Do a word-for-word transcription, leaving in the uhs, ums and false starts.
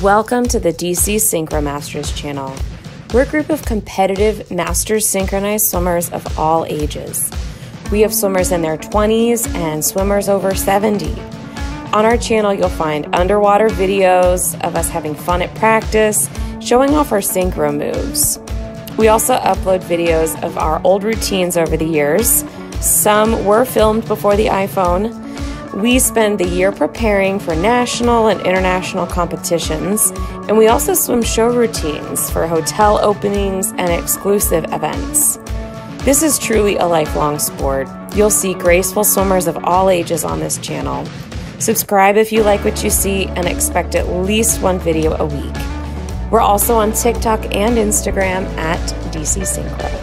Welcome to the D C Synchromasters channel. We're a group of competitive masters synchronized swimmers of all ages. We have swimmers in their twenties and swimmers over seventy. On our channel, you'll find underwater videos of us having fun at practice, showing off our synchro moves. We also upload videos of our old routines over the years. Some were filmed before the iPhone. We spend the year preparing for national and international competitions, and we also swim show routines for hotel openings and exclusive events. This is truly a lifelong sport. You'll see graceful swimmers of all ages on this channel. Subscribe if you like what you see and expect at least one video a week. We're also on TikTok and Instagram at D C Synchro.